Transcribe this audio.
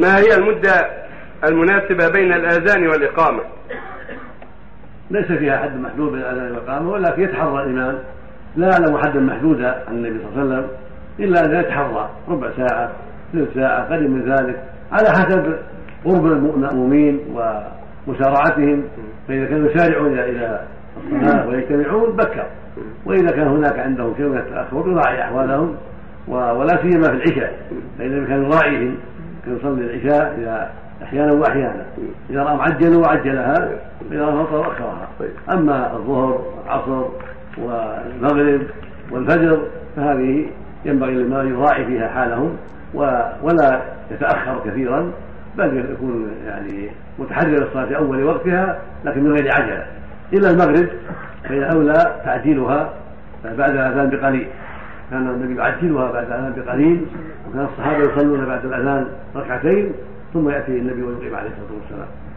ما هي المدة المناسبة بين الأذان والإقامة؟ ليس فيها حد محدود بين الأذان والإقامة، ولكن يتحرى الإمام، لا أعلم حدا محدودا عن النبي صلى الله عليه وسلم إلا أن يتحرى ربع ساعة ثلث ساعة قليل من ذلك على حسب قرب المؤمنين ومسارعتهم، فإذا كانوا يسارعون إلى الصلاة ويجتمعون بكر، وإذا كان هناك عندهم شيء من التأخر يراعي أحوالهم، ولا سيما في العشاء فإذا كان يراعيهم كان يصلي العشاء إلى أحيانا وأحيانا، إذا رأوا عجلوا وعجلها، وإذا رأوا أخروا أخرها. أما الظهر والعصر والمغرب والفجر فهذه ينبغي لما يراعي فيها حالهم ولا يتأخر كثيرا، بل يكون يعني متحرر الصلاة في أول وقتها لكن من غير عجلة، إلا المغرب فإن أولى تعجيلها بعد الأذان بقليل، كان النبي يعجلها بعد الأذان بقليل، وكان الصحابة يصلون بعد الأذان ركعتين ثم يأتي النبي ويقيم عليه الصلاة والسلام.